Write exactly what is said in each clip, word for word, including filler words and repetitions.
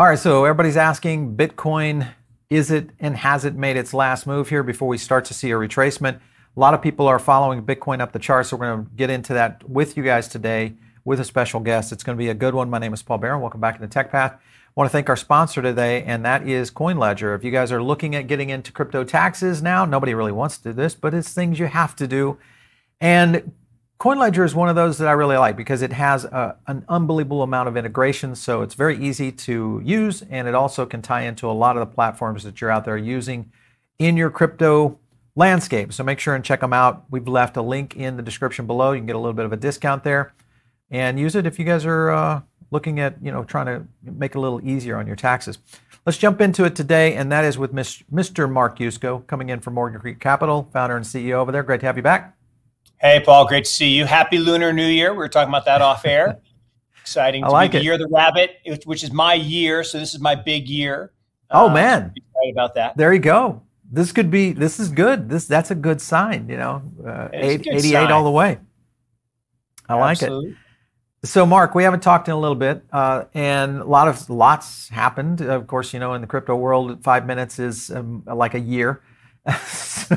All right, so everybody's asking, Bitcoin, is it and has it made its last move here before we start to see a retracement? A lot of people are following Bitcoin up the chart, so we're going to get into that with you guys today with a special guest. It's going to be a good one. My name is Paul Barron. Welcome back to the TechPath. I want to thank our sponsor today, and that is CoinLedger. If you guys are looking at getting into crypto taxes now, nobody really wants to do this, but it's things you have to do. And CoinLedger is one of those that I really like because it has a, an unbelievable amount of integration, so it's very easy to use, and it also can tie into a lot of the platforms that you're out there using in your crypto landscape. So make sure and check them out. We've left a link in the description below. You can get a little bit of a discount there. And use it if you guys are uh, looking at, you know, trying to make it a little easier on your taxes. Let's jump into it today, and that is with Mister Mark Yusko, coming in from Morgan Creek Capital, founder and C E O over there. Great to have you back. Hey, Paul. Great to see you. Happy Lunar New Year. We were talking about that off air. Exciting. To I like be the it. Year of the Rabbit, which is my year, so this is my big year. Oh, um, man. I'm excited about that. There you go. This could be, this is good. This That's a good sign, you know, uh, eight, good eighty-eight sign. All the way. I like Absolutely. It. So, Mark, we haven't talked in a little bit, uh, and a lot of lots happened. Of course, you know, in the crypto world, five minutes is um, like a year. so,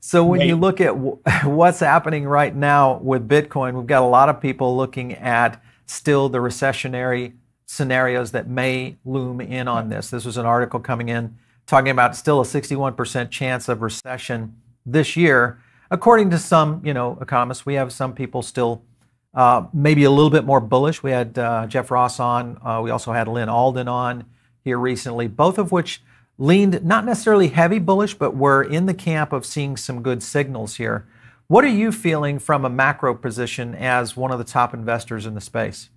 so when Wait. you look at w what's happening right now with Bitcoin, we've got a lot of people looking at still the recessionary scenarios that may loom in on this. This was an article coming in talking about still a sixty-one percent chance of recession this year. According to some, you know, economists, we have some people still Uh, maybe a little bit more bullish. We had uh, Jeff Ross on. Uh, we also had Lynn Alden on here recently, both of which leaned not necessarily heavy bullish, but were in the camp of seeing some good signals here. What are you feeling from a macro position as one of the top investors in the space?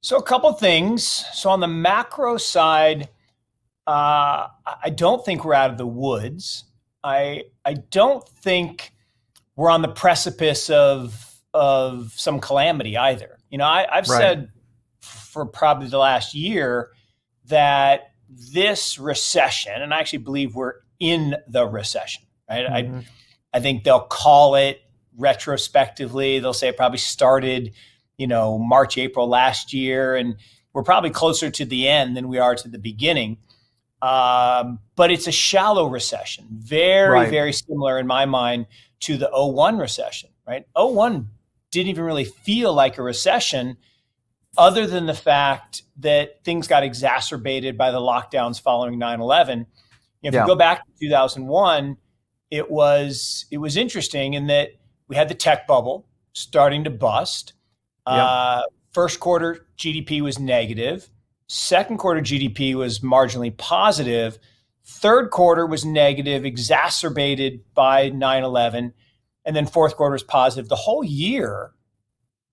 So a couple things. So on the macro side, uh, I don't think we're out of the woods. I, I don't think we're on the precipice of of some calamity either. You know, I, I've right. said for probably the last year that this recession, and I actually believe we're in the recession, right? Mm-hmm. I, I think they'll call it retrospectively. They'll say it probably started, you know, March, April last year, and we're probably closer to the end than we are to the beginning. Um, but it's a shallow recession, very, right. very similar in my mind to the oh one recession, right? oh one didn't even really feel like a recession other than the fact that things got exacerbated by the lockdowns following nine eleven. If yeah. you go back to two thousand one, it was, it was interesting in that we had the tech bubble starting to bust. Yeah. Uh, first quarter G D P was negative. Second quarter G D P was marginally positive. Third quarter was negative, exacerbated by nine eleven. And then fourth quarter was positive. The whole year,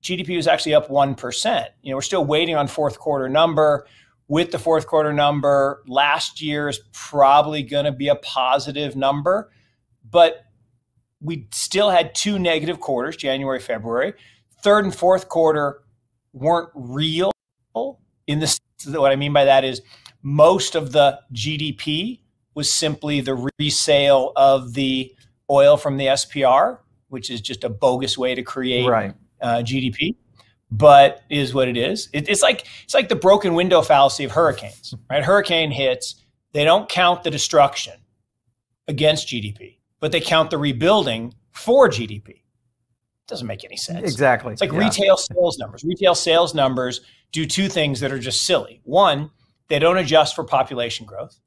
G D P was actually up one percent. You know, we're still waiting on fourth quarter number. With the fourth quarter number, last year is probably going to be a positive number. But we still had two negative quarters, January, February. Third and fourth quarter weren't real. In the what I mean by that is most of the G D P was simply the resale of the oil from the S P R, which is just a bogus way to create right. uh, G D P, but is what it is. It, it's like it's like the broken window fallacy of hurricanes, right? Hurricane hits, they don't count the destruction against G D P, but they count the rebuilding for G D P. It doesn't make any sense. Exactly. It's like yeah. retail sales numbers. Retail sales numbers do two things that are just silly. One, they don't adjust for population growth.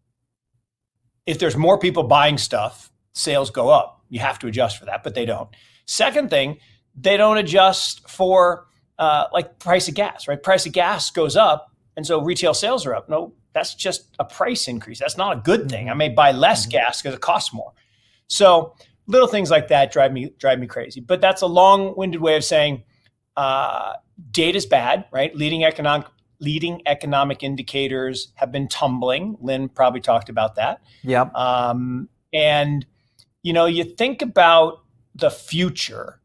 If there's more people buying stuff, sales go up. You have to adjust for that, but they don't. Second thing, they don't adjust for uh, like price of gas, right? Price of gas goes up, and so retail sales are up. No, that's just a price increase. That's not a good thing. I may buy less mm-hmm. gas because it costs more. So little things like that drive me drive me crazy. But that's a long-winded way of saying uh, data's bad, right? Leading economic leading economic indicators have been tumbling. Lynn probably talked about that. Yeah. Um, and you know, you think about the future,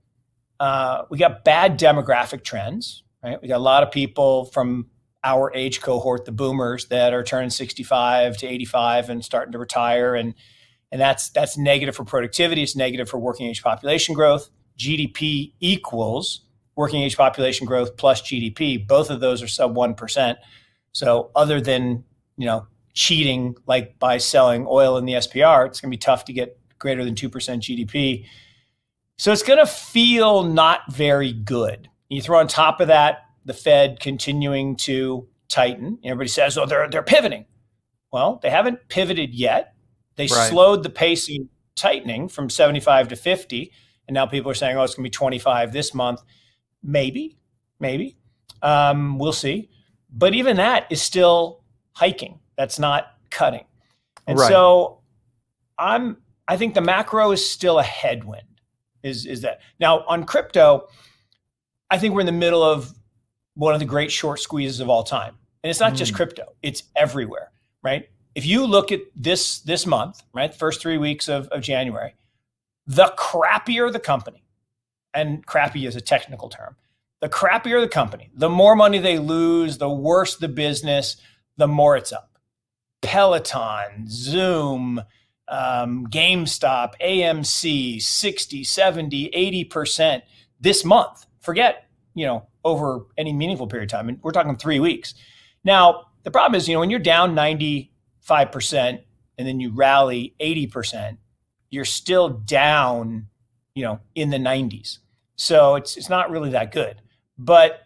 uh, we got bad demographic trends, right? We got a lot of people from our age cohort, the boomers, that are turning sixty-five to eighty-five and starting to retire. And, and that's, that's negative for productivity. It's negative for working age population growth. G D P equals working age population growth plus G D P. Both of those are sub one percent. So other than, you know, cheating, like by selling oil in the S P R, it's going to be tough to get greater than two percent G D P. So it's going to feel not very good. You throw on top of that, the Fed continuing to tighten. Everybody says, oh, they're, they're pivoting. Well, they haven't pivoted yet. They right. slowed the pace of tightening from seventy-five to fifty. And now people are saying, oh, it's going to be twenty-five this month. Maybe, maybe. Um, we'll see. But even that is still hiking. That's not cutting. And right. so I'm, I think the macro is still a headwind. Is, is that now on crypto, I think we're in the middle of one of the great short squeezes of all time. And it's not mm. just crypto. It's everywhere, right? If you look at this, this month, right, the first three weeks of, of January, the crappier the company, and crappy is a technical term, the crappier the company, the more money they lose, the worse the business, the more it's up. Peloton, Zoom, um, GameStop, A M C, sixty, seventy, eighty percent this month. Forget, you know, over any meaningful period of time. And we're talking three weeks. Now, the problem is, you know, when you're down ninety-five percent and then you rally eighty percent, you're still down, you know, in the nineties. So it's, it's not really that good. But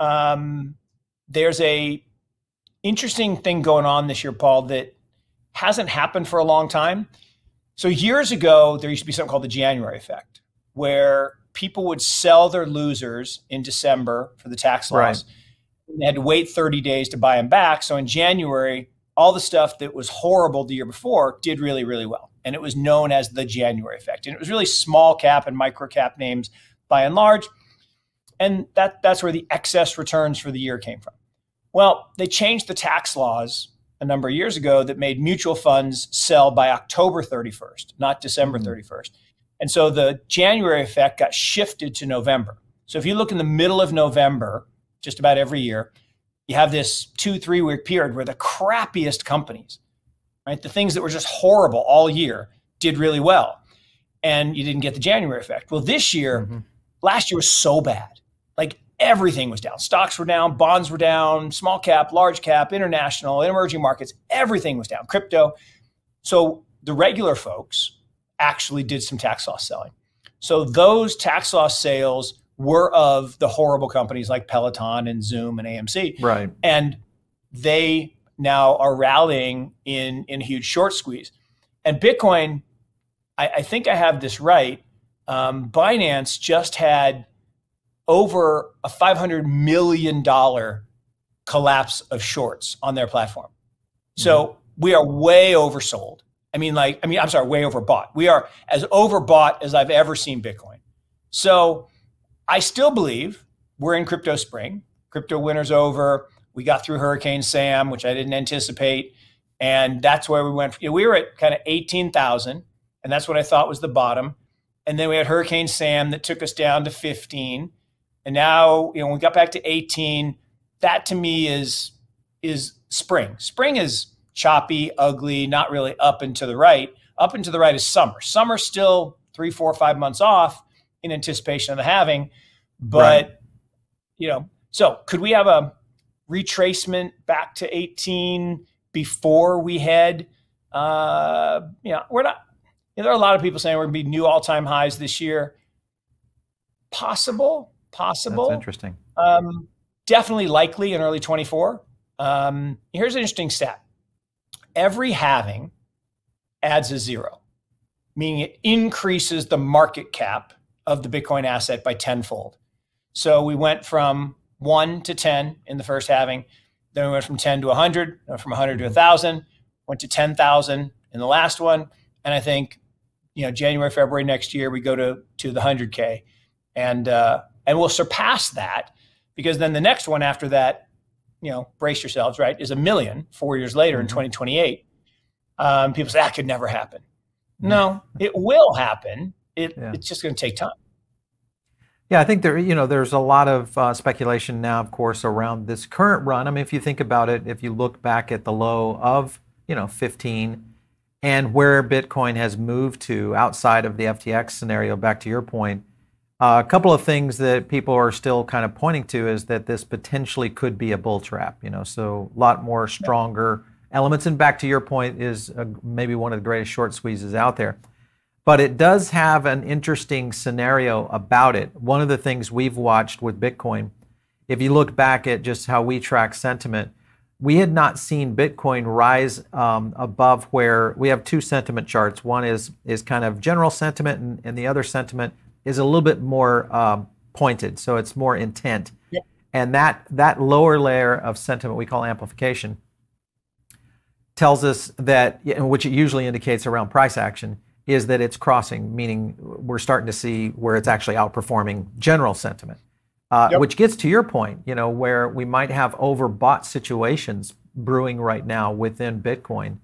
um, there's a interesting thing going on this year, Paul, that hasn't happened for a long time. So years ago, there used to be something called the January effect, where people would sell their losers in December for the tax loss. Right. And they had to wait thirty days to buy them back. So in January, all the stuff that was horrible the year before did really, really well. And it was known as the January effect. And it was really small cap and micro cap names by and large. And that, that's where the excess returns for the year came from. Well, they changed the tax laws a number of years ago that made mutual funds sell by October thirty-first, not December thirty-first. And so the January effect got shifted to November. So if you look in the middle of November, just about every year, you have this two, three week period where the crappiest companies, right, the things that were just horrible all year, did really well. And you didn't get the January effect. Well, this year, mm-hmm. last year was so bad. Like everything was down. Stocks were down, bonds were down, small cap, large cap, international, emerging markets, everything was down, crypto. So the regular folks actually did some tax loss selling. So those tax loss sales were of the horrible companies like Peloton and Zoom and A M C. Right. And they now are rallying in, in a huge short squeeze. And Bitcoin, I, I think I have this right. Um, Binance just had over a five hundred million dollars collapse of shorts on their platform. So mm-hmm. we are way oversold. I mean, like, I mean, I'm sorry, way overbought. We are as overbought as I've ever seen Bitcoin. So I still believe we're in crypto spring. Crypto winter's over. We got through Hurricane Sam, which I didn't anticipate. And that's where we went. You know, we were at kind of eighteen thousand. And that's what I thought was the bottom. And then we had Hurricane Sam that took us down to fifteen. And now, you know, when we got back to eighteen. That to me is, is spring. Spring is choppy, ugly, not really up and to the right. Up and to the right is summer. Summer's still three, four, five months off in anticipation of the halving. But, right. you know, so could we have a retracement back to eighteen before we head? Uh, you know, we're not, you know, there are a lot of people saying we're going to be new all-time highs this year. Possible, possible. That's interesting. Um, definitely likely in early twenty-four. Um, here's an interesting stat. Every halving adds a zero, meaning it increases the market cap of the Bitcoin asset by tenfold. So we went from one to ten in the first halving. Then we went from ten to one hundred, from one hundred to one thousand, went to ten thousand in the last one. And I think, you know, January, February next year, we go to, to the one hundred K. And, uh, and we'll surpass that, because then the next one after that, you know, brace yourselves, right, is a million four years later in twenty twenty-eight. Um, people say, that could never happen. No, it will happen. It, yeah. It's just going to take time. Yeah, I think there, you know, there's a lot of uh, speculation now, of course, around this current run. I mean, if you think about it, if you look back at the low of, you know, fifteen and where Bitcoin has moved to outside of the F T X scenario, back to your point, Uh, a couple of things that people are still kind of pointing to is that this potentially could be a bull trap, you know, so a lot more stronger elements. And back to your point is uh, maybe one of the greatest short squeezes out there. But it does have an interesting scenario about it. One of the things we've watched with Bitcoin, if you look back at just how we track sentiment, we had not seen Bitcoin rise um, above where we have two sentiment charts. One is, is kind of general sentiment, and, and the other sentiment is a little bit more um, pointed, so it's more intent. Yeah. And that, that lower layer of sentiment we call amplification tells us that, which it usually indicates around price action, is that it's crossing, meaning we're starting to see where it's actually outperforming general sentiment, uh, yep. which gets to your point, you know, where we might have overbought situations brewing right now within Bitcoin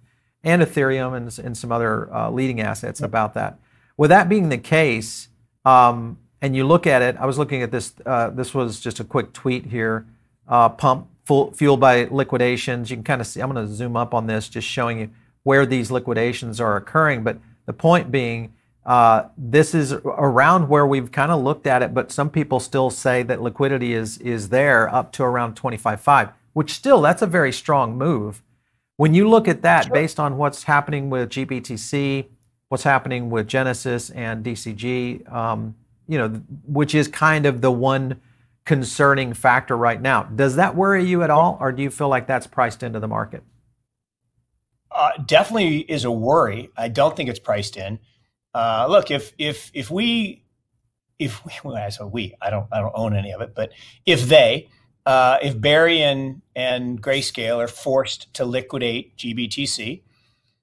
and Ethereum and, and some other uh, leading assets yep. about that. With that being the case, Um, and you look at it, I was looking at this, uh, this was just a quick tweet here, uh, pump full, fueled by liquidations. You can kind of see, I'm going to zoom up on this, just showing you where these liquidations are occurring. But the point being, uh, this is around where we've kind of looked at it, but some people still say that liquidity is, is there up to around twenty-five point five, which still, that's a very strong move. When you look at that, sure. based on what's happening with G B T C, what's happening with Genesis and D C G, um, you know, which is kind of the one concerning factor right now. Does that worry you at all, or do you feel like that's priced into the market? Uh, definitely is a worry. I don't think it's priced in. Uh, look, if if if we, if we, well, I say we, I don't I don't own any of it, but if they, uh, if Barry and and Grayscale are forced to liquidate G B T C,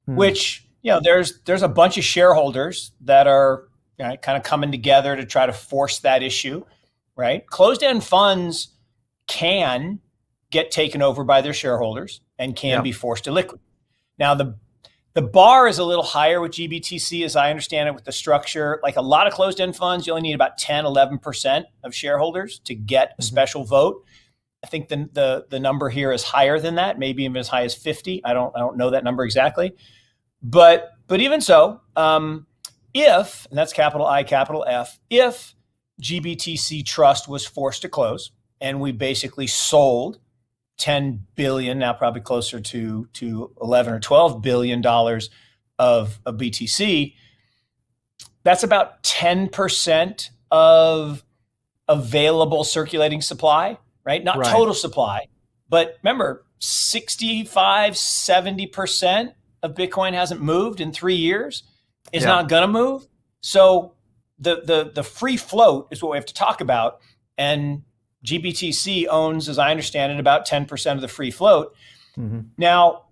hmm. which you know, there's there's a bunch of shareholders that are you know, kind of coming together to try to force that issue, right? Closed-end funds can get taken over by their shareholders and can yeah. be forced to liquidate. Now, the the bar is a little higher with G B T C, as I understand it, with the structure. Like a lot of closed-end funds, you only need about ten, eleven percent of shareholders to get a special mm-hmm. vote. I think the, the the number here is higher than that, maybe even as high as fifty. I don't I don't know that number exactly. But but even so, um, if, and that's capital I, capital F, if G B T C Trust was forced to close and we basically sold ten billion, now probably closer to, to eleven or twelve billion dollars of, of B T C, that's about ten percent of available circulating supply, right? Not right. total supply, but remember, sixty-five, seventy percent of Bitcoin hasn't moved in three years, is yeah. not going to move. So the, the, the free float is what we have to talk about. And G B T C owns, as I understand it, about ten percent of the free float. Mm-hmm. Now,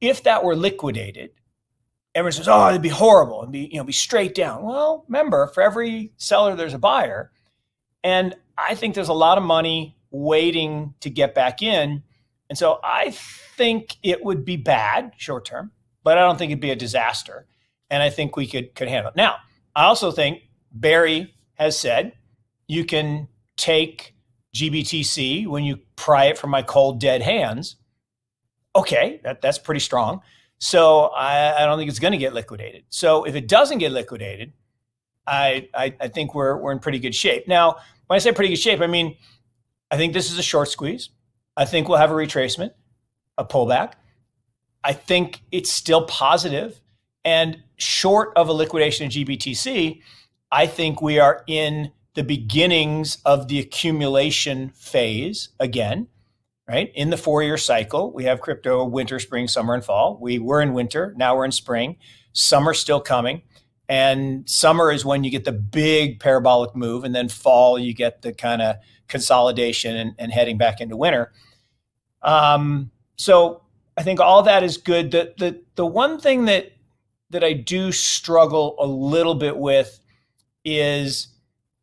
if that were liquidated, everyone says, oh, it'd be horrible. It'd be, you know, be straight down. Well, remember, for every seller, there's a buyer. And I think there's a lot of money waiting to get back in. And so I think it would be bad short term, but I don't think it'd be a disaster. And I think we could, could handle it. Now, I also think Barry has said, you can take G B T C when you pry it from my cold, dead hands. Okay, that, that's pretty strong. So I, I don't think it's going to get liquidated. So if it doesn't get liquidated, I, I, I think we're, we're in pretty good shape. Now, when I say pretty good shape, I mean, I think this is a short squeeze. I think we'll have a retracement, a pullback. I think it's still positive. And short of a liquidation of G B T C, I think we are in the beginnings of the accumulation phase again, right? In the four-year cycle, we have crypto winter, spring, summer, and fall. We were in winter, now we're in spring. Summer's still coming. And summer is when you get the big parabolic move, and then fall, you get the kind of consolidation and, and heading back into winter. Um, so I think all that is good. The, the, the one thing that, that I do struggle a little bit with is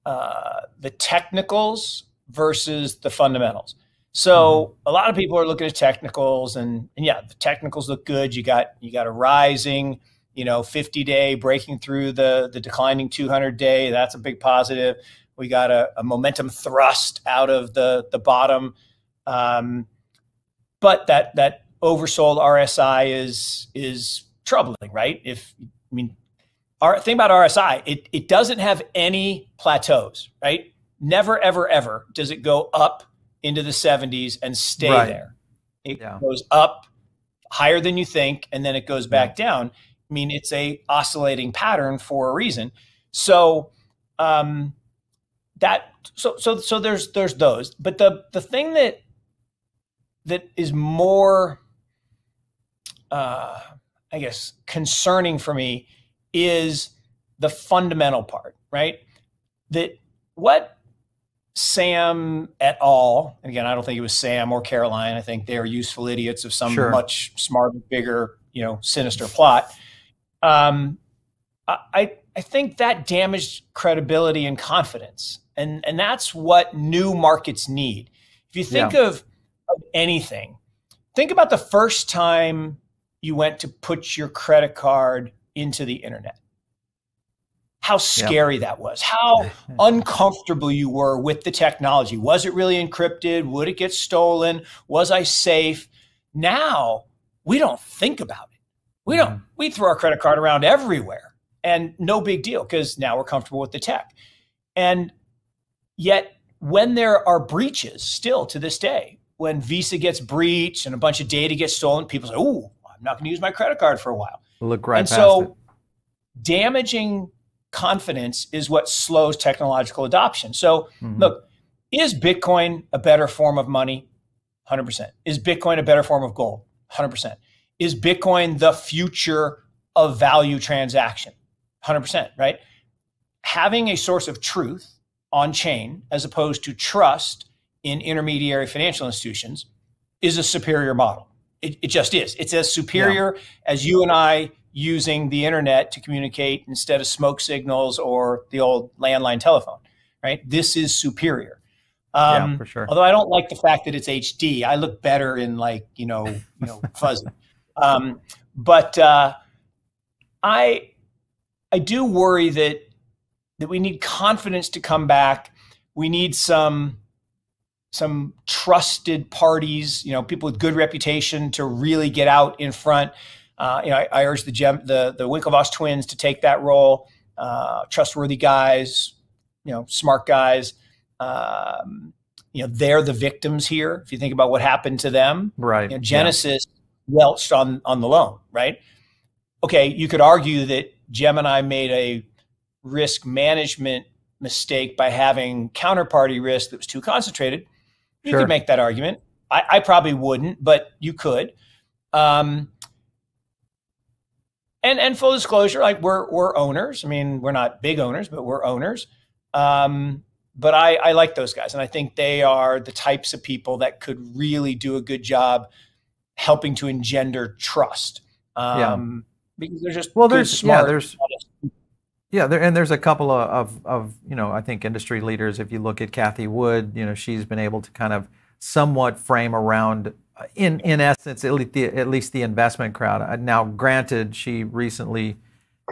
uh, the technicals versus the fundamentals. So mm-hmm. a lot of people are looking at technicals and, and yeah, the technicals look good. You got, you got a rising, you know, fifty day breaking through the, the declining two hundred day. That's a big positive. We got a, a momentum thrust out of the, the bottom. Um, but that, that oversold R S I is, is troubling, right? If, I mean, our thing about R S I, it, it doesn't have any plateaus, right? Never, ever, ever does it go up into the seventies and stay right. there. It yeah. goes up higher than you think, and then it goes back yeah. down. I mean, it's a oscillating pattern for a reason. So um, that so so so there's there's those. But the the thing that that is more, uh, I guess, concerning for me is the fundamental part, right? That what Sam et al., and again, I don't think it was Sam or Caroline, I think they're useful idiots of some sure. much smarter, bigger, you know, sinister plot. Um, I, I think that damaged credibility and confidence. And, and that's what new markets need. If you think yeah. of, of anything, think about the first time you went to put your credit card into the internet, how scary yeah. that was, how uncomfortable you were with the technology. Was it really encrypted? Would it get stolen? Was I safe? Now we don't think about it. We mm-hmm. don't, we throw our credit card around everywhere and no big deal because now we're comfortable with the tech. And yet when there are breaches still to this day, when Visa gets breached and a bunch of data gets stolen, people say, oh, I'm not going to use my credit card for a while. Look right and past so it. Damaging confidence is what slows technological adoption. So mm-hmm. look, is Bitcoin a better form of money? one hundred percent. Is Bitcoin a better form of gold? one hundred percent. Is Bitcoin the future of value transaction? one hundred percent, right? Having a source of truth on chain as opposed to trust in intermediary financial institutions is a superior model. It, it just is. It's as superior yeah. as you and I using the internet to communicate instead of smoke signals or the old landline telephone, right? This is superior. Um, yeah, for sure. Although I don't like the fact that it's H D. I look better in like, you know, you know, fuzzy. Um, but uh, I, I do worry that, that we need confidence to come back. We need some... some trusted parties, you know, people with good reputation to really get out in front. Uh, you know, I, I urge the, gem, the the Winklevoss twins to take that role, uh, trustworthy guys, you know, smart guys. Um, you know, they're the victims here. If you think about what happened to them, right? You know, Genesis yeah. welched on on the loan, right? Okay, you could argue that Gemini made a risk management mistake by having counterparty risk that was too concentrated. You sure. could make that argument. I, I probably wouldn't, but you could. Um, and and full disclosure, like we're we're owners. I mean, we're not big owners, but we're owners. Um, but I, I like those guys, and I think they are the types of people that could really do a good job helping to engender trust. Um, yeah. Because they're just well, there's smart. Yeah, there's. Yeah, there, and there's a couple of, of, of, you know, I think industry leaders. If you look at Cathie Wood, you know, she's been able to kind of somewhat frame around, in in essence, at least the, at least the investment crowd. Now, granted, she recently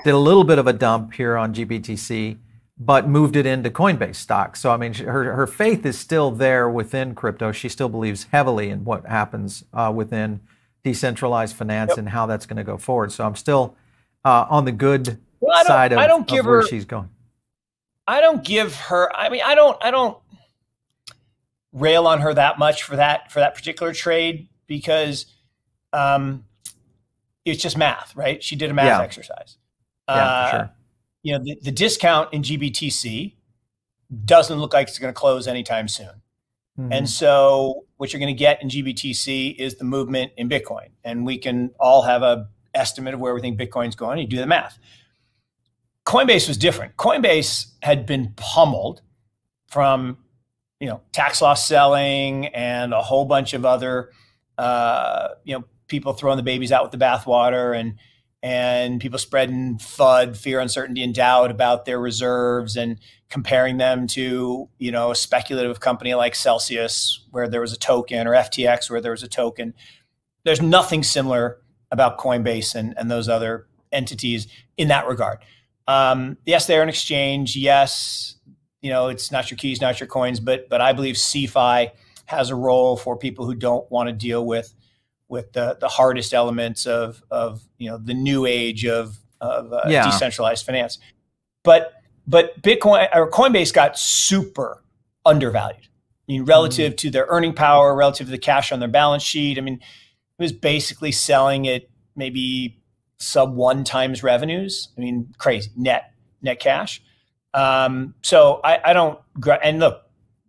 did a little bit of a dump here on G B T C, but moved it into Coinbase stock. So, I mean, her, her faith is still there within crypto. She still believes heavily in what happens uh, within decentralized finance yep. and how that's going to go forward. So I'm still uh, on the good Well, I don't, side of, I don't give of where her, she's going. I don't give her, I mean, I don't, I don't rail on her that much for that, for that particular trade because um, it's just math, right? She did a math yeah. exercise. Yeah, uh, for sure. You know, the, the discount in G B T C doesn't look like it's going to close anytime soon. Mm-hmm. And so what you're going to get in G B T C is the movement in Bitcoin. And we can all have a estimate of where we think Bitcoin's going. You do the math. Coinbase was different. Coinbase had been pummeled from, you know, tax loss selling and a whole bunch of other, uh, you know, people throwing the babies out with the bathwater and and people spreading F U D, fear, uncertainty, and doubt about their reserves and comparing them to, you know, a speculative company like Celsius where there was a token or F T X where there was a token. There's nothing similar about Coinbase and, and those other entities in that regard. Um, yes, they're an exchange. Yes, you know, it's not your keys, not your coins, but but I believe C F I has a role for people who don't want to deal with with the, the hardest elements of, of, you know, the new age of of uh, yeah. decentralized finance. But but Bitcoin or Coinbase got super undervalued. I mean, relative mm. to their earning power, relative to the cash on their balance sheet. I mean, it was basically selling at maybe sub one times revenues. I mean, crazy net net cash. Um, so I, I don't. And look,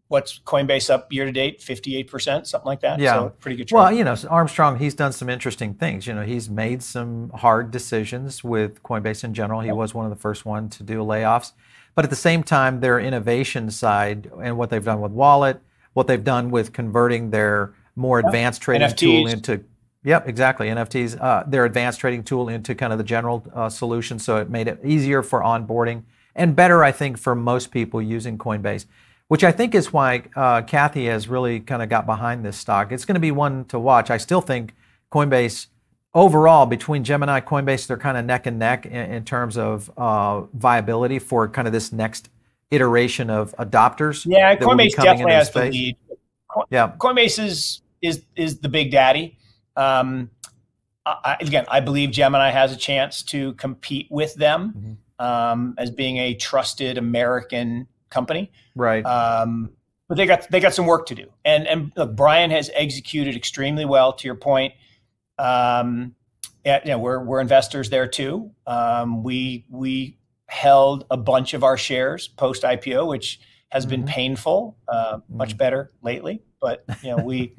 what's Coinbase up year to date? fifty-eight percent, something like that. Yeah, so pretty good trade. Well, you know, Armstrong, he's done some interesting things. You know, he's made some hard decisions with Coinbase in general. He yep. was one of the first one to do layoffs. But at the same time, their innovation side and what they've done with Wallet, what they've done with converting their more advanced yep. trading N F Ts. Tool into, yep, exactly, N F Ts, uh, their advanced trading tool into kind of the general uh, solution. So it made it easier for onboarding and better, I think, for most people using Coinbase, which I think is why uh, Cathie has really kind of got behind this stock. It's going to be one to watch. I still think Coinbase, overall, between Gemini and Coinbase, they're kind of neck and neck in, in terms of uh, viability for kind of this next iteration of adopters. Yeah, Coinbase definitely has space. the lead. Co yeah, Coinbase is is is the big daddy. Um, I, again, I believe Gemini has a chance to compete with them mm-hmm. um, as being a trusted American company. Right. Um, but they got they got some work to do. And and look, Brian has executed extremely well. To your point. Um, yeah, you know, we're, we're investors there too. Um, we, we held a bunch of our shares post I P O, which has been mm-hmm. painful, uh, mm-hmm. much better lately, but you know, we,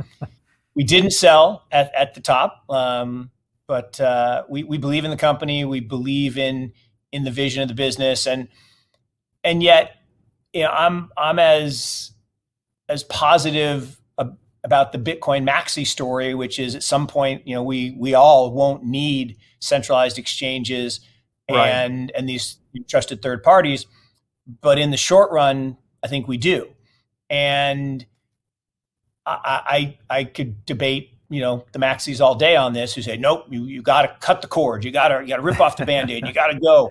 we didn't sell at, at the top. Um, but, uh, we, we believe in the company, we believe in, in the vision of the business. And, and yet, you know, I'm, I'm as, as positive about the Bitcoin maxi story, which is at some point, you know, we, we all won't need centralized exchanges right. and, and these trusted third parties. But in the short run, I think we do. And I, I, I could debate, you know, the maxis all day on this who say, nope, you, you got to cut the cord. You got to, you got to rip off the Band-Aid. You got to go.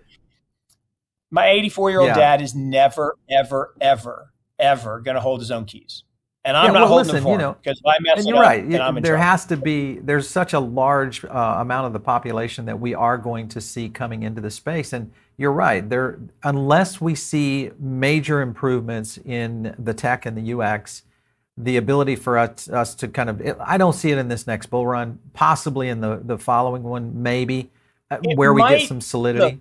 My eighty-four year old yeah. dad is never, ever, ever, ever going to hold his own keys. And I'm yeah, not well, holding listen, them for you know, because if I mess it up, right. then I'm in There trouble. Has to be, there's such a large uh, amount of the population that we are going to see coming into the space. And you're right, there, unless we see major improvements in the tech and the U X, the ability for us, us to kind of, it, I don't see it in this next bull run, possibly in the, the following one, maybe, it where might, we get some solidity. Look,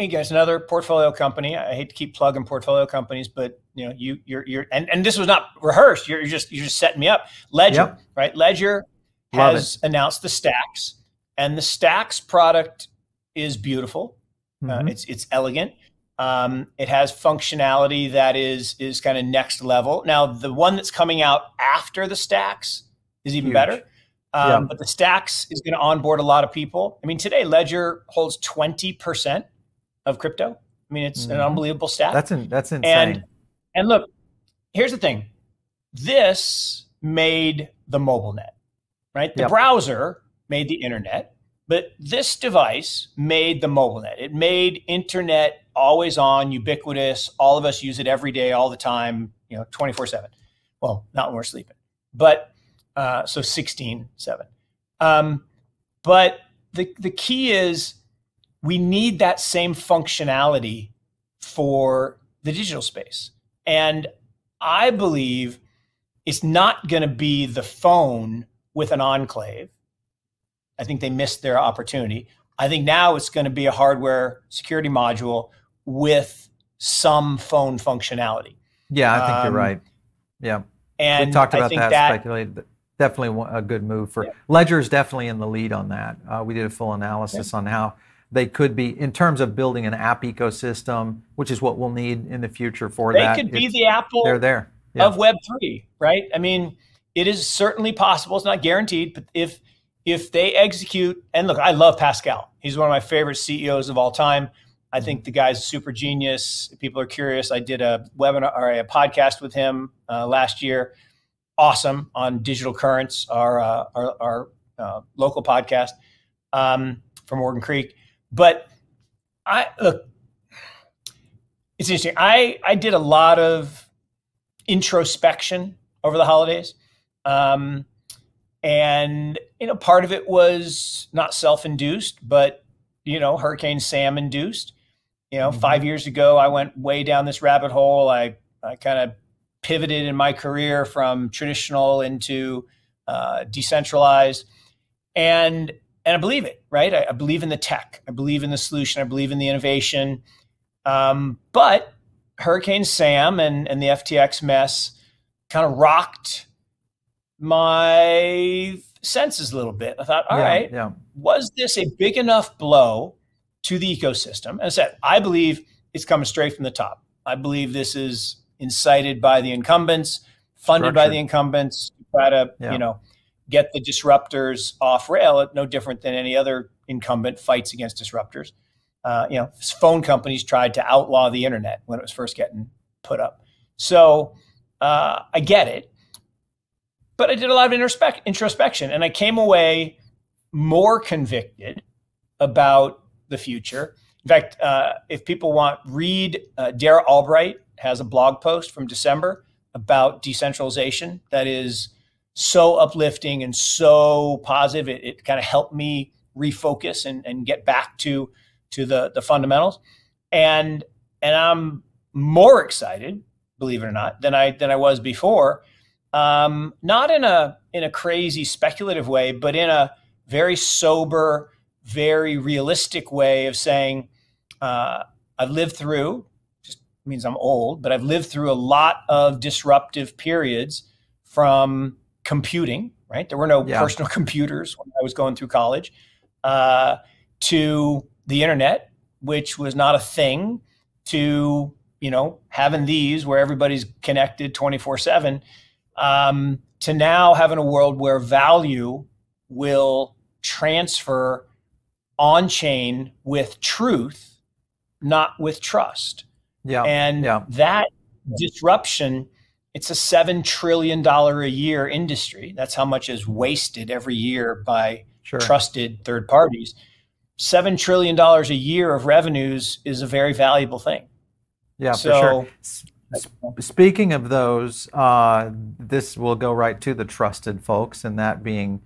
again, it's another portfolio company. I hate to keep plugging portfolio companies, but you know, you, you're, you're, and, and this was not rehearsed. You're, you're just, you're just setting me up. Ledger, yep. right? Ledger Love has it. announced the Stax, and the Stax product is beautiful. Mm-hmm. uh, it's, it's elegant. Um, it has functionality that is, is kind of next level. Now, the one that's coming out after the Stax is even Huge. better. Um, yep. But the Stax is going to onboard a lot of people. I mean, today Ledger holds twenty percent of crypto. I mean, it's mm-hmm. an unbelievable stat. That's in, that's insane. And, And look, here's the thing. This made the mobile net, right? The yep. browser made the internet, but this device made the mobile net. It made internet always on, ubiquitous. All of us use it every day, all the time, you know, twenty-four seven. Well, not when we're sleeping, but uh, so sixteen seven. Um, but the, the key is we need that same functionality for the digital space. And I believe it's not going to be the phone with an enclave. I think they missed their opportunity. I think now it's going to be a hardware security module with some phone functionality. Yeah, I think um, you're right. Yeah. And we talked about that, that, speculated. Definitely a good move for yeah. Ledger is definitely in the lead on that. Uh, we did a full analysis yeah. on how they could be, in terms of building an app ecosystem, which is what we'll need in the future for they that. They could be the Apple they're there. Yeah. of Web three, right? I mean, it is certainly possible. It's not guaranteed, but if if they execute, and look, I love Pascal. He's one of my favorite C E Os of all time. I think the guy's a super genius. If people are curious, I did a webinar or a podcast with him uh, last year. Awesome, on Digital Currents, our, uh, our, our uh, local podcast um, from Morgan Creek. But I look, it's interesting. I, I did a lot of introspection over the holidays. Um, and, you know, part of it was not self-induced, but you know, Hurricane Sam induced. You know, mm-hmm. five years ago, I went way down this rabbit hole. I, I kind of pivoted in my career from traditional into uh, decentralized. And, and I believe it, right? I, I believe in the tech. I believe in the solution. I believe in the innovation. Um, but Hurricane Sam and, and the F T X mess kind of rocked my senses a little bit. I thought, all yeah, right, yeah. was this a big enough blow to the ecosystem? And I said, I believe it's coming straight from the top. I believe this is incited by the incumbents, funded Structure. by the incumbents, try to, yeah. you know, get the disruptors off rail, no different than any other incumbent fights against disruptors. Uh, you know, phone companies tried to outlaw the internet when it was first getting put up. So uh, I get it, but I did a lot of introspec introspection and I came away more convicted about the future. In fact, uh, if people want, read uh, Dara Albright has a blog post from December about decentralization that is so uplifting and so positive. It, it kind of helped me refocus and, and get back to to the, the fundamentals. And and I'm more excited, believe it or not, than I than I was before. Um, not in a in a crazy speculative way, but in a very sober, very realistic way of saying, uh, I've lived through, just means I'm old, but I've lived through a lot of disruptive periods from computing, right? There were no yeah. personal computers when I was going through college, uh, to the internet, which was not a thing, to, you know, having these where everybody's connected twenty-four seven, um, to now having a world where value will transfer on-chain with truth, not with trust. Yeah. And yeah. that disruption, it's a seven trillion dollars a year industry. That's how much is wasted every year by sure. trusted third parties. seven trillion dollars a year of revenues is a very valuable thing. Yeah, so, for sure. Speaking of those, uh, this will go right to the trusted folks, and that being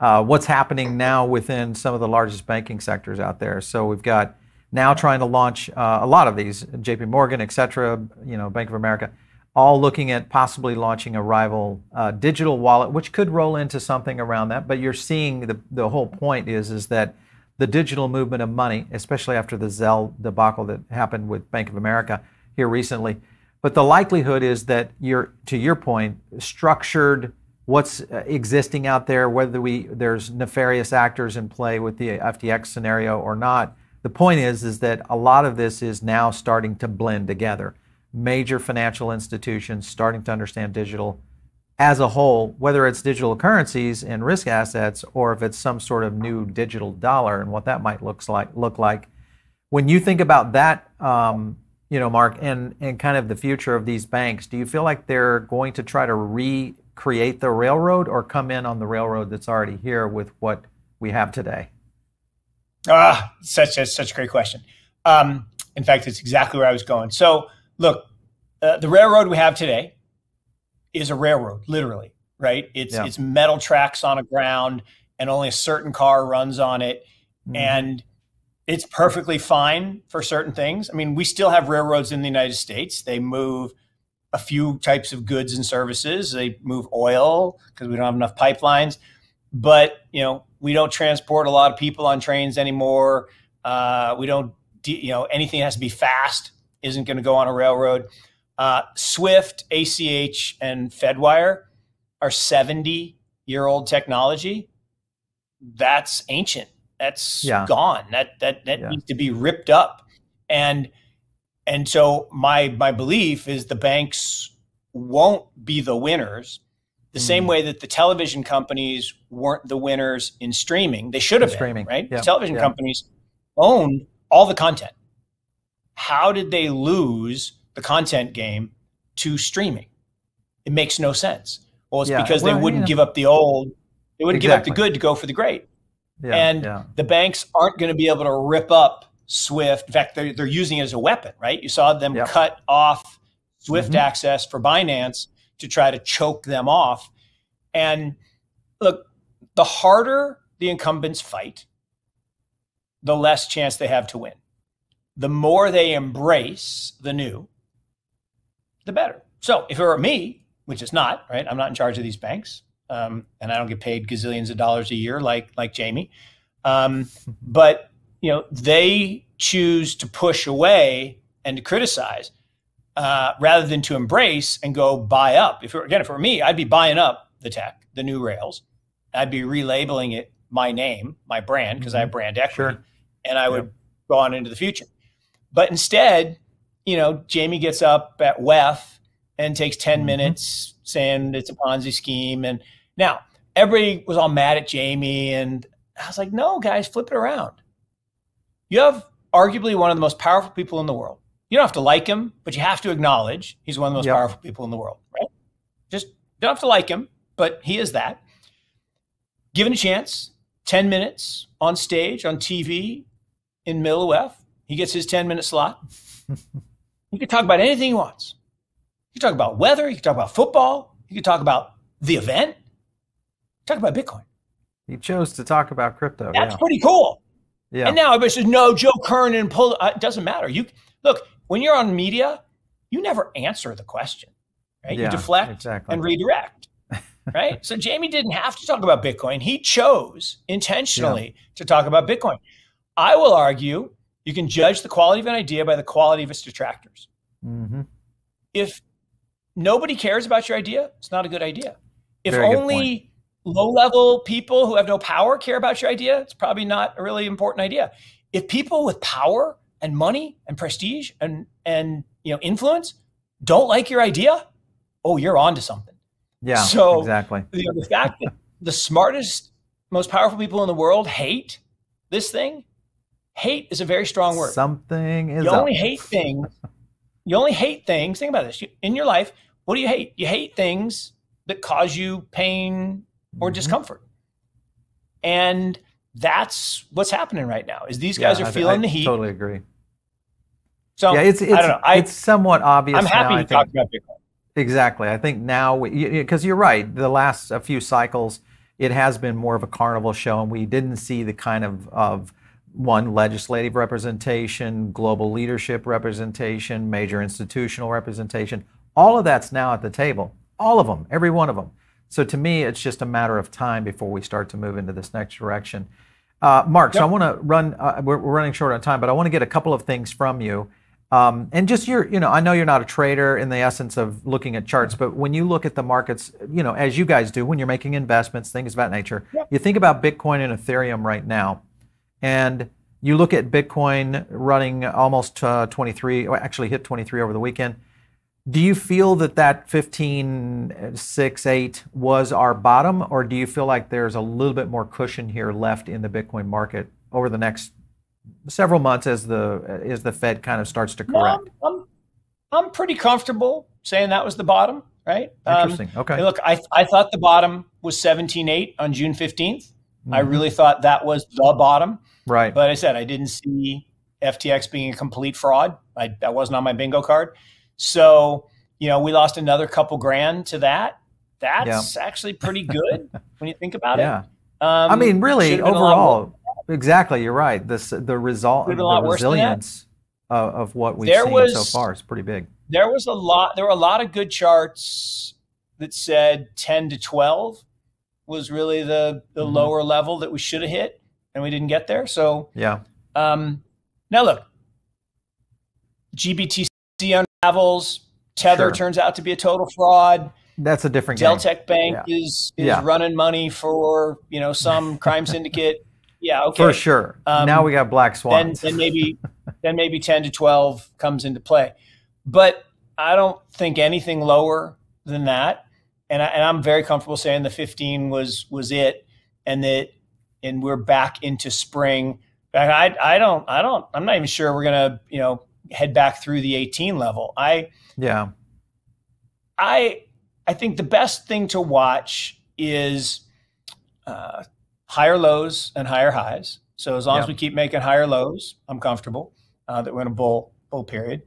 uh, what's happening now within some of the largest banking sectors out there. So we've got now trying to launch uh, a lot of these, J P Morgan, et cetera, you know, Bank of America, all looking at possibly launching a rival uh, digital wallet, which could roll into something around that. But you're seeing the, the whole point is, is that the digital movement of money, especially after the Zelle debacle that happened with Bank of America here recently. But the likelihood is that you're, to your point, structured what's existing out there, whether we there's nefarious actors in play with the F T X scenario or not. The point is, is that a lot of this is now starting to blend together. Major financial institutions starting to understand digital as a whole, whether it's digital currencies and risk assets, or if it's some sort of new digital dollar and what that might looks like, look like. When you think about that, um, you know, Mark, and, and kind of the future of these banks, do you feel like they're going to try to recreate the railroad or come in on the railroad that's already here with what we have today? Ah, such a, such a great question. Um, in fact, it's exactly where I was going. So, look, uh, the railroad we have today is a railroad, literally, right? It's yeah. it's metal tracks on a ground and only a certain car runs on it. Mm-hmm. And it's perfectly fine for certain things. I mean, we still have railroads in the United States. They move a few types of goods and services. They move oil because we don't have enough pipelines. But, you know, we don't transport a lot of people on trains anymore. Uh, we don't, you know, anything that has to be fast isn't going to go on a railroad. Uh, SWIFT, A C H, and FedWire are seventy-year-old technology. That's ancient. That's yeah. gone. That that that yeah. needs to be ripped up. And and so my my belief is the banks won't be the winners. The mm. same way that the television companies weren't the winners in streaming. They should have been, streaming. right? Yeah. The television yeah. companies owned all the content. How did they lose the content game to streaming? It makes no sense. Well, it's yeah. because well, they wouldn't yeah. give up the old, they wouldn't exactly. give up the good to go for the great. Yeah. And yeah. the banks aren't going to be able to rip up SWIFT. In fact, they're, they're using it as a weapon, right? You saw them yep. cut off SWIFT mm-hmm. access for Binance to try to choke them off. And look, the harder the incumbents fight, the less chance they have to win. The more they embrace the new, the better. So if it were me, which is not, right? I'm not in charge of these banks, um, and I don't get paid gazillions of dollars a year like like Jamie. Um, but you know, they choose to push away and to criticize uh, rather than to embrace and go buy up. If it were, again, if it were me, I'd be buying up the tech, the new rails. I'd be relabeling it my name, my brand, because mm-hmm. I have brand equity, sure. and I would yep. go on into the future. But instead, you know, Jamie gets up at W E F and takes ten mm-hmm. minutes saying it's a Ponzi scheme. And now everybody was all mad at Jamie. And I was like, no, guys, flip it around. You have arguably one of the most powerful people in the world. You don't have to like him, but you have to acknowledge he's one of the most yep. powerful people in the world, right? Just don't have to like him, but he is that. Given a chance, ten minutes on stage, on T V, in Middle O F, he gets his ten minute slot. He can talk about anything he wants. He can talk about weather. He can talk about football. He can talk about the event. Talk about Bitcoin. He chose to talk about crypto. That's yeah. pretty cool. Yeah. And now everybody says, no, Joe Kernan, pull, uh, it doesn't matter. You look, when you're on media, you never answer the question, right? Yeah, you deflect exactly. and redirect, right? So Jamie didn't have to talk about Bitcoin. He chose intentionally yeah. to talk about Bitcoin. I will argue you can judge the quality of an idea by the quality of its detractors. Mm-hmm. If nobody cares about your idea, it's not a good idea. If Very only low-level people who have no power care about your idea, it's probably not a really important idea. If people with power and money and prestige and, and you know, influence don't like your idea, oh, you're on to something. Yeah, so, exactly. You know, the fact that the smartest, most powerful people in the world hate this thing, hate is a very strong word. Something is you only up. hate things. You only hate things. Think about this. You, in your life, what do you hate? You hate things that cause you pain or discomfort. And that's what's happening right now is these guys yeah, are I, feeling I the heat. I totally agree. So yeah, it's, it's, I don't know. I, it's somewhat obvious. I'm happy now, to talk about Bitcoin. Exactly. I think now, because you're right, the last a few cycles, it has been more of a carnival show, and we didn't see the kind of, of one, legislative representation, global leadership representation, major institutional representation. All of that's now at the table. All of them, every one of them. So to me, it's just a matter of time before we start to move into this next direction. Uh, Mark, yep. so I want to run, uh, we're, we're running short on time, but I want to get a couple of things from you. Um, and just your, you know, I know you're not a trader in the essence of looking at charts, but when you look at the markets, you know, as you guys do, when you're making investments, things of that nature, yep. you think about Bitcoin and Ethereum right now. And you look at Bitcoin running almost uh, twenty-three, or actually hit twenty-three over the weekend. Do you feel that that fifteen, six, eight was our bottom, or do you feel like there's a little bit more cushion here left in the Bitcoin market over the next several months as the as the Fed kind of starts to correct? No, I'm, I'm, I'm pretty comfortable saying that was the bottom, right? Interesting. Um, okay. Look, I, I thought the bottom was seventeen eight on June fifteenth. Mm-hmm. I really thought that was the bottom. Right. But I said I didn't see F T X being a complete fraud. I, that wasn't on my bingo card. So, you know, we lost another couple grand to that. That's yeah. actually pretty good when you think about yeah. it. Um, I mean, really, overall, exactly. You're right. This, the result, the resilience of, of what we've there seen was, so far is pretty big. There was a lot. There were a lot of good charts that said ten to twelve was really the, the mm-hmm. lower level that we should have hit, and we didn't get there. So, yeah. Um, now, look, G B T C unravels. Tether sure. turns out to be a total fraud. That's a different game. Deltec Bank yeah. is is yeah. running money for, you know, some crime syndicate. Yeah, okay. For sure. Um, now we got black swans. Then, then maybe then maybe ten to twelve comes into play. But I don't think anything lower than that. And I, and I'm very comfortable saying the fifteen was was it, and that and we're back into spring. I I don't I don't I'm not even sure we're gonna, you know, head back through the eighteen level. I yeah. I I think the best thing to watch is uh, higher lows and higher highs. So as long yeah. as we keep making higher lows, I'm comfortable uh, that we're in a bull bull period.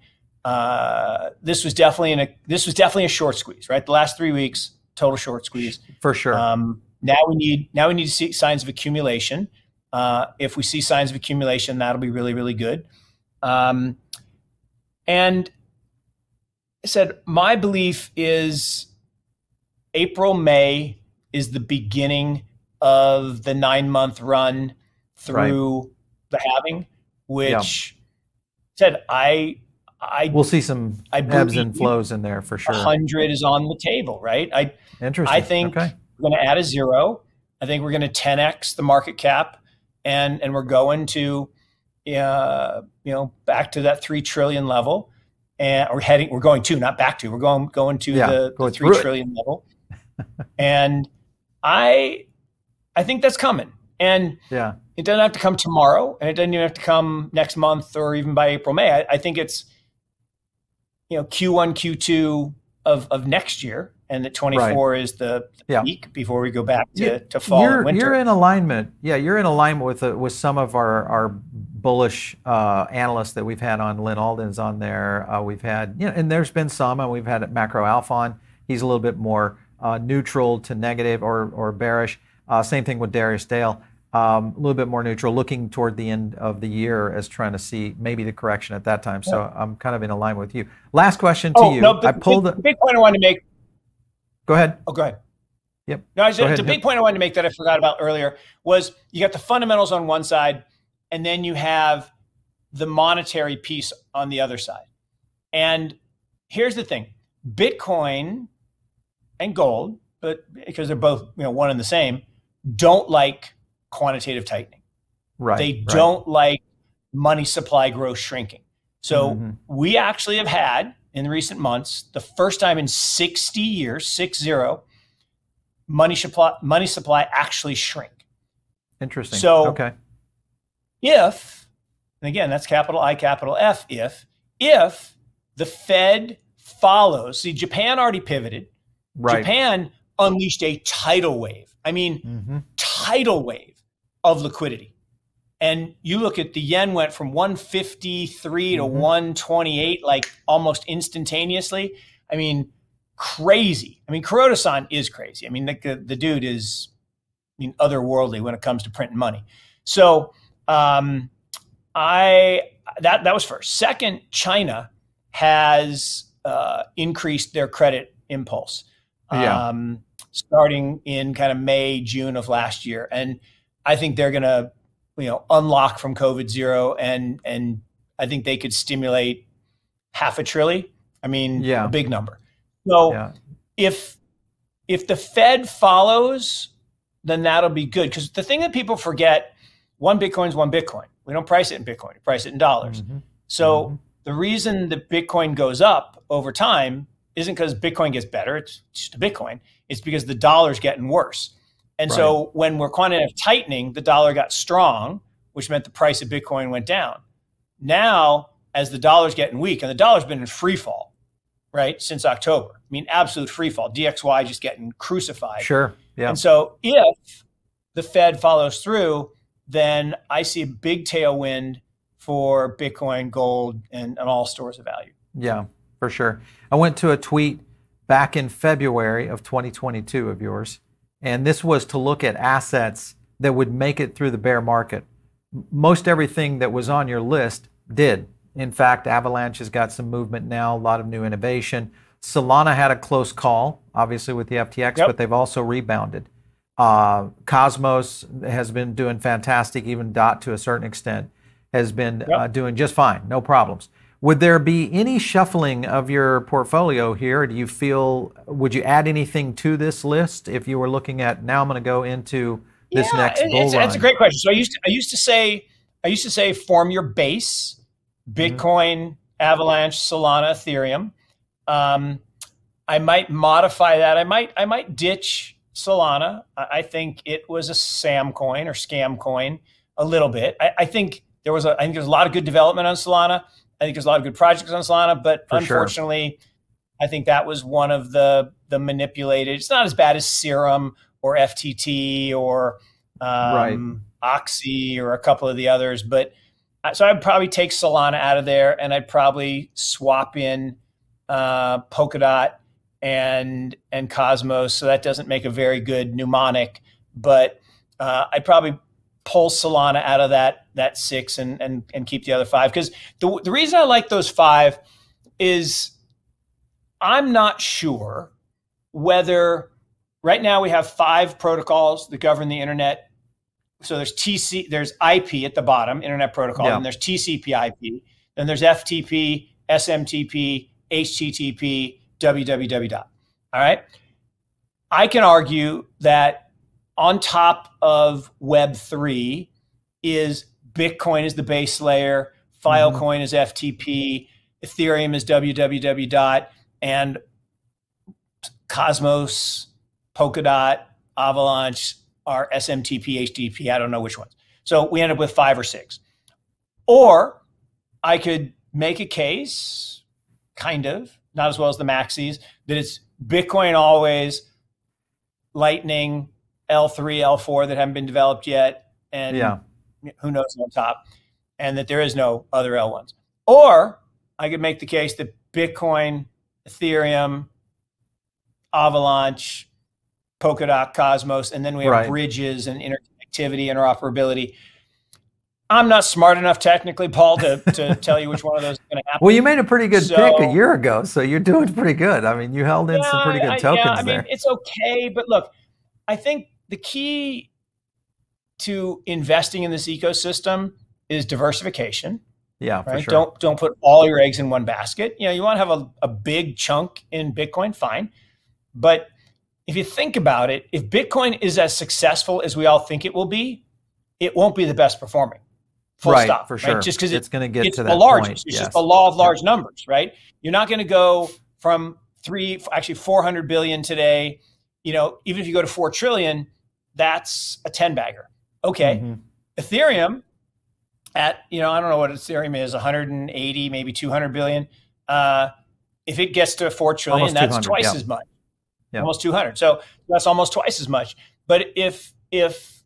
Uh, this was definitely in a this was definitely a short squeeze, right? The last three weeks, total short squeeze for sure. Um, now we need now we need to see signs of accumulation. Uh, if we see signs of accumulation, that'll be really, really good. Um, and I said, my belief is April, May is the beginning of the nine-month run through right. the halving, which yeah. said I, I we'll see some I ebbs and flows in there for sure. one hundred is on the table, right? I Interesting. I think okay. we're going to add a zero. I think we're going to ten X the market cap, and and we're going to uh, you know back to that three trillion level, and we're heading we're going to not back to we're going going to yeah, the, go the three trillion it. level, and I I think that's coming. And yeah. it doesn't have to come tomorrow, and it doesn't even have to come next month or even by April, May. I, I think it's, you know, Q one, Q two of, of next year, and that twenty-four right. is the yeah. peak before we go back to, yeah. to fall you're, and winter. You're in alignment. Yeah, you're in alignment with uh, with some of our, our bullish uh, analysts that we've had on. Lynn Alden's on there. Uh, we've had, you know, and there's been some, and we've had Macro Alpha on. He's a little bit more uh, neutral to negative or, or bearish. Uh, same thing with Darius Dale, um, a little bit more neutral, looking toward the end of the year as trying to see maybe the correction at that time. So yeah. I'm kind of in alignment with you. Last question to oh, you. No, the, I pulled the, the big point I wanted to make. Go ahead. Oh, go ahead. Yep. No, I said, ahead, the big yep. point I wanted to make that I forgot about earlier was you got the fundamentals on one side, and then you have the monetary piece on the other side. And here's the thing: Bitcoin and gold, but because they're both you know one and the same, don't like quantitative tightening. Right. They right. don't like money supply growth shrinking. So mm-hmm. we actually have had in recent months the first time in sixty years, six zero, money supply money supply actually shrink. Interesting. So okay. if, and again that's capital I capital F, if if the Fed follows, see Japan already pivoted. Right. Japan unleashed a tidal wave. I mean, mm-hmm. tidal wave of liquidity. And you look at the yen went from one fifty-three mm-hmm. to one twenty-eight, like almost instantaneously. I mean, crazy. I mean, Kuroda-san is crazy. I mean, the, the dude is I mean, otherworldly when it comes to printing money. So um, I that, that was first. Second, China has uh, increased their credit impulse. Yeah. Um, starting in kind of May, June of last year. And I think they're going to, you know, unlock from COVID zero. And, and I think they could stimulate half a trillion. I mean, yeah. a big number. So yeah. if, if the Fed follows, then that'll be good. 'Cause the thing that people forget, one Bitcoin is one Bitcoin. We don't price it in Bitcoin, we price it in dollars. Mm-hmm. So mm-hmm. the reason that Bitcoin goes up over time isn't because Bitcoin gets better, it's just a Bitcoin. It's because the dollar's getting worse. And right. so when we're quantitative tightening, the dollar got strong, which meant the price of Bitcoin went down. Now, as the dollar's getting weak, and the dollar's been in free fall, right, since October. I mean, absolute free fall. D X Y just getting crucified. Sure, yeah. And so if the Fed follows through, then I see a big tailwind for Bitcoin, gold, and, and all stores of value. Yeah. For sure. I went to a tweet back in February of twenty twenty-two of yours, and this was to look at assets that would make it through the bear market. Most everything that was on your list did. In fact, Avalanche has got some movement now, a lot of new innovation. Solana had a close call, obviously with the F T X, yep. but they've also rebounded. Uh, Cosmos has been doing fantastic, even DOT to a certain extent, has been yep. uh, doing just fine, no problems. Would there be any shuffling of your portfolio here? Do you feel, would you add anything to this list if you were looking at, now I'm going to go into this yeah, next bull it's, run? That's a great question. So I used to, I used to say, I used to say, form your base, Bitcoin, mm-hmm. Avalanche, Solana, Ethereum. Um, I might modify that. I might, I might ditch Solana. I think it was a Sam coin or scam coin a little bit. I, I think there was a, I think there's a lot of good development on Solana. I think there's a lot of good projects on Solana, but For unfortunately, sure. I think that was one of the the manipulated. It's not as bad as Serum or F T T or um, right. Oxy or a couple of the others. But so I'd probably take Solana out of there, and I'd probably swap in uh, Polkadot and and Cosmos. So that doesn't make a very good mnemonic, but uh, I'd probably pull Solana out of that that six and and and keep the other five. Because the the reason I like those five is I'm not sure whether right now we have five protocols that govern the internet. So there's T C, there's I P at the bottom, internet protocol, yeah. and there's T C P I P, then there's F T P, S M T P, H T T P, W W W. All right. I can argue that on top of Web three is Bitcoin is the base layer, Filecoin mm-hmm. is F T P, Ethereum is W W W, and Cosmos, Polkadot, Avalanche are S M T P, H T T P. I don't know which ones. So we end up with five or six. Or I could make a case, kind of, not as well as the maxis, that it's Bitcoin always, Lightning, L three, L four that haven't been developed yet, and yeah. who knows on top, and that there is no other L ones. Or I could make the case that Bitcoin, Ethereum, Avalanche, Polkadot, Cosmos, and then we have right. bridges and interconnectivity, interoperability. I'm not smart enough technically, Paul, to, to tell you which one of those is going to happen. Well, you made a pretty good so, pick a year ago, so you're doing pretty good. I mean, you held in yeah, some pretty good I, tokens yeah, I there. I mean, it's okay, but look, I think the key to investing in this ecosystem is diversification. Yeah, right? for sure. Don't, don't put all your eggs in one basket. You know, you want to have a, a big chunk in Bitcoin, fine. But if you think about it, if Bitcoin is as successful as we all think it will be, it won't be the best performing. Full right, stop, for sure. Right? Just because it, it's going to get to that large, point. It's yes. just the law of large yep. numbers, right? You're not going to go from three, actually four hundred billion today. You know, even if you go to four trillion, that's a ten bagger. Okay. Mm-hmm. Ethereum at, you know, I don't know what Ethereum is, one hundred eighty, maybe two hundred billion. Uh, if it gets to four trillion, almost that's twice yep. as much, yep. almost two hundred. So that's almost twice as much. But if, if,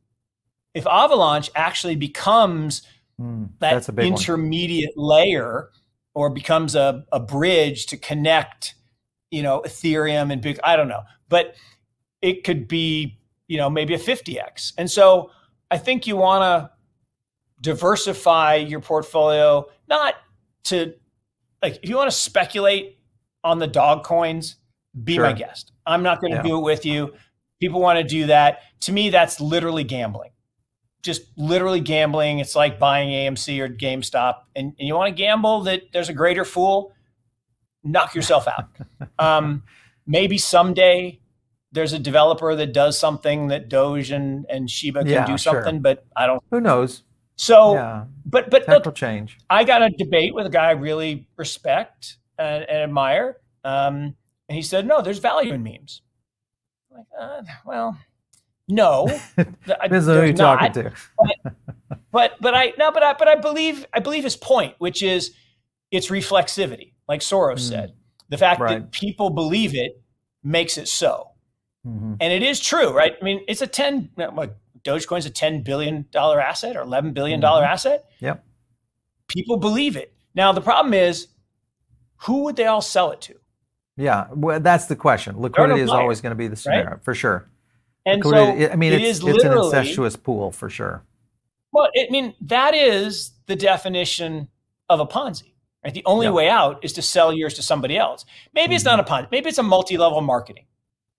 if Avalanche actually becomes Mm, that that's a big intermediate one. layer, or becomes a, a bridge to connect, you know, Ethereum and big, I don't know, but it could be, you know, maybe a fifty X. And so I think you want to diversify your portfolio, not to like, if you want to speculate on the dog coins, be sure. my guest. I'm not going to yeah. do it with you. People want to do that. To me, that's literally gambling. Just literally gambling. It's like buying A M C or GameStop, and, and you want to gamble that there's a greater fool, knock yourself out. um, maybe someday there's a developer that does something that Doge and, and Shiba can yeah, do something, sure. but I don't. Who knows? So, yeah. but, but look, change. I got a debate with a guy I really respect and, and admire. Um, and he said, no, there's value in memes. I'm like, uh, well, no, depends on who you're talking to. but, but but I no, but I but I believe I believe his point, which is it's reflexivity, like Soros mm. said. The fact right. that people believe it makes it so, mm-hmm. and it is true, right? I mean, it's a ten. What, Dogecoin's a ten billion dollar asset or eleven billion dollar mm-hmm. asset. Yep. People believe it. Now the problem is, who would they all sell it to? Yeah, well, that's the question. Liquidity is always going to be the scenario right? for sure. And so, I mean, it it's, is it's an incestuous pool for sure. Well, I mean, that is the definition of a Ponzi, right? The only yep. way out is to sell yours to somebody else. Maybe mm-hmm. it's not a Ponzi. Maybe it's a multi-level marketing,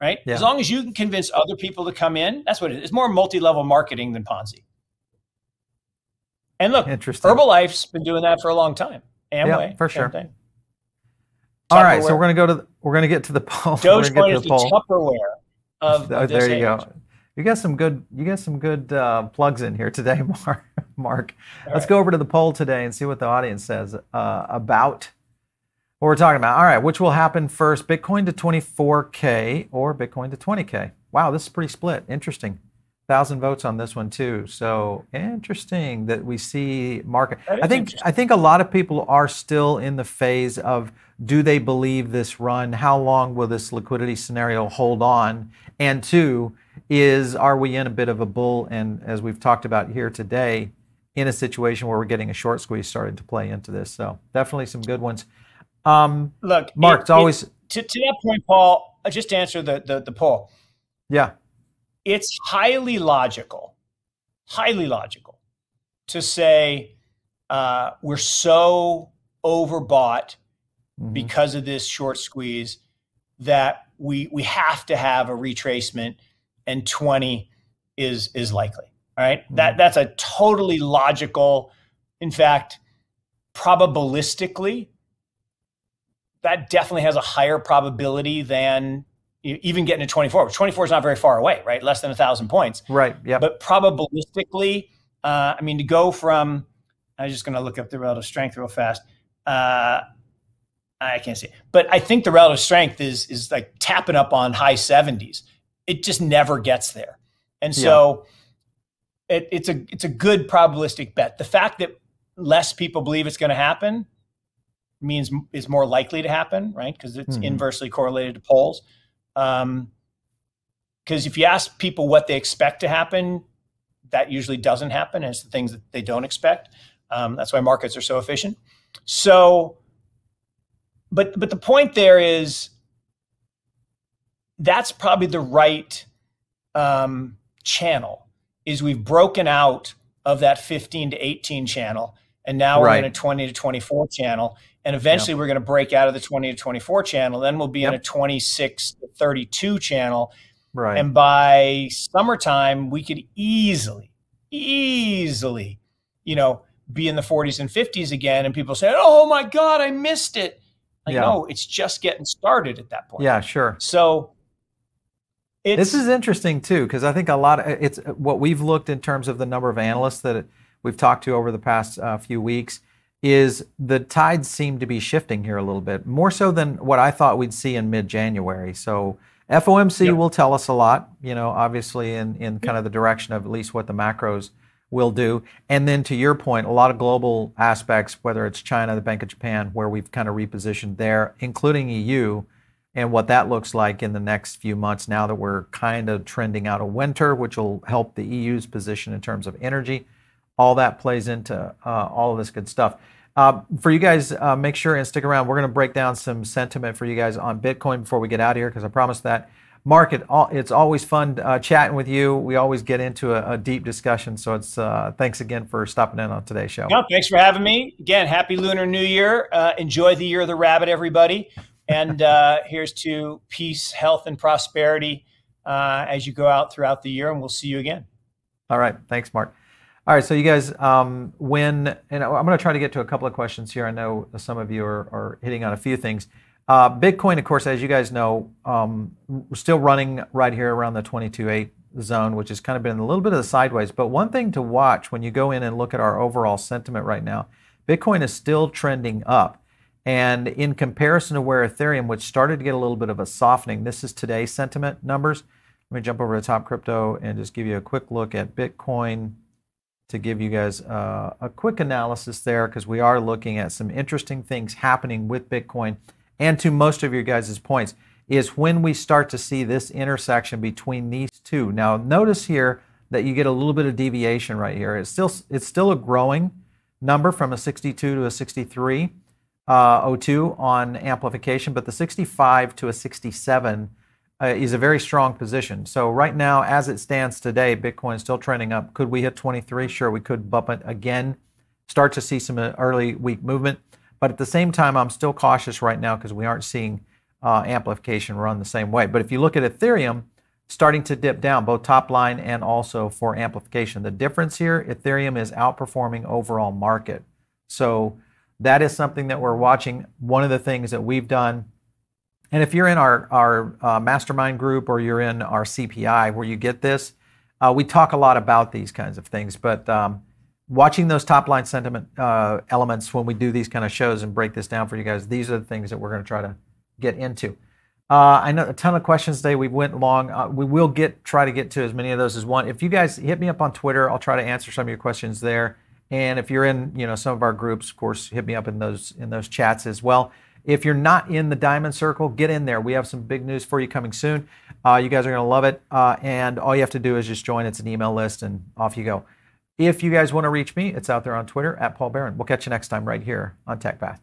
right? Yeah. As long as you can convince other people to come in, that's what it is. It's more multi-level marketing than Ponzi. And look, Herbalife's been doing that for a long time. Amway, yeah, for sure. Thing. All right, so we're going to go to the, we're going to get to the poll. Dogecoin is the Tupperware. Of oh, there you age. go. You got some good. You got some good uh, plugs in here today, Mark. Mark, All let's right. go over to the poll today and see what the audience says uh, about what we're talking about. All right, which will happen first: Bitcoin to twenty-four K or Bitcoin to twenty K? Wow, this is pretty split. Interesting. Thousand votes on this one too. So interesting that we see market. I think I think a lot of people are still in the phase of do they believe this run? How long will this liquidity scenario hold on? And two is are we in a bit of a bull? And as we've talked about here today, in a situation where we're getting a short squeeze starting to play into this. So definitely some good ones. Um, Look, Mark, it, it's always it, to, to that point, Paul. I just answer the the, the poll. Yeah. It's highly logical highly logical to say uh, we're so overbought mm-hmm. because of this short squeeze that we we have to have a retracement, and twenty is is likely. All right, mm-hmm. that that's a totally logical, in fact, probabilistically, that definitely has a higher probability than even getting to twenty-four. twenty-four is not very far away, right? Less than a thousand points. Right. Yeah. But probabilistically, uh, I mean, to go from, I'm just going to look up the relative strength real fast. Uh, I can't see it. But I think the relative strength is, is like tapping up on high seventies. It just never gets there. And so yeah. it, it's a, it's a good probabilistic bet. The fact that less people believe it's going to happen means is more likely to happen, right? Cause it's mm-hmm. inversely correlated to polls. Um, cause if you ask people what they expect to happen, that usually doesn't happen. And it's the things that they don't expect. Um, that's why markets are so efficient. So, but, but the point there is that's probably the right, um, channel is we've broken out of that fifteen to eighteen channel. And now right. we're in a twenty to twenty-four channel. And eventually yep. we're going to break out of the twenty to twenty-four channel. Then we'll be yep. in a twenty-six to thirty-two channel. Right. And by summertime, we could easily, easily, you know, be in the forties and fifties again. And people say, oh my God, I missed it. Like, yeah. no, it's just getting started at that point. Yeah, sure. So it's, this is interesting too, because I think a lot of it's what we've looked in terms of the number of analysts that it, we've talked to over the past uh, few weeks is the tides seem to be shifting here a little bit, more so than what I thought we'd see in mid-January. So F O M C yep. will tell us a lot, you know, obviously in, in kind of the direction of at least what the macros will do. And then to your point, a lot of global aspects, whether it's China, the Bank of Japan, where we've kind of repositioned there, including E U, and what that looks like in the next few months now that we're kind of trending out of winter, which will help the E U's position in terms of energy. All that plays into uh, all of this good stuff. Uh, for you guys, uh, make sure and stick around. We're going to break down some sentiment for you guys on Bitcoin before we get out of here, because I promised that. Mark, it all, it's always fun uh, chatting with you. We always get into a, a deep discussion. So it's uh, thanks again for stopping in on today's show. No, thanks for having me. Again, happy Lunar New Year. Uh, enjoy the year of the rabbit, everybody. And uh, here's to peace, health, and prosperity uh, as you go out throughout the year. And we'll see you again. All right. Thanks, Mark. All right, so you guys, um, when, and I'm going to try to get to a couple of questions here. I know some of you are, are hitting on a few things. Uh, Bitcoin, of course, as you guys know, um, we're still running right here around the twenty-two eight zone, which has kind of been a little bit of the sideways. But one thing to watch when you go in and look at our overall sentiment right now, Bitcoin is still trending up. And in comparison to where Ethereum, which started to get a little bit of a softening, this is today's sentiment numbers. Let me jump over to Top Crypto and just give you a quick look at Bitcoin, to give you guys uh, a quick analysis there, because we are looking at some interesting things happening with Bitcoin. And to most of your guys' points is when we start to see this intersection between these two. Now, notice here that you get a little bit of deviation right here. It's still, it's still a growing number from a sixty-two to a sixty-three uh, oh two on amplification, but the sixty-five to a sixty-seven Uh, is a very strong position. So right now, as it stands today, Bitcoin is still trending up. Could we hit twenty-three? Sure, we could bump it again, start to see some early week movement. But at the same time, I'm still cautious right now because we aren't seeing uh, amplification run the same way. But if you look at Ethereum, starting to dip down, both top line and also for amplification. The difference here, Ethereum is outperforming overall market. So that is something that we're watching. One of the things that we've done, and if you're in our, our uh, mastermind group or you're in our C P I where you get this, uh, we talk a lot about these kinds of things. But um, watching those top line sentiment uh, elements when we do these kind of shows and break this down for you guys, these are the things that we're going to try to get into. Uh, I know a ton of questions today. We went long. Uh, we will get try to get to as many of those as one. If you guys hit me up on Twitter, I'll try to answer some of your questions there. And if you're in you know some of our groups, of course, hit me up in those in those chats as well. If you're not in the Diamond Circle, get in there. We have some big news for you coming soon. Uh, you guys are going to love it. Uh, and all you have to do is just join. It's an email list, and off you go. If you guys want to reach me, it's out there on Twitter, at Paul Barron. We'll catch you next time right here on TechPath.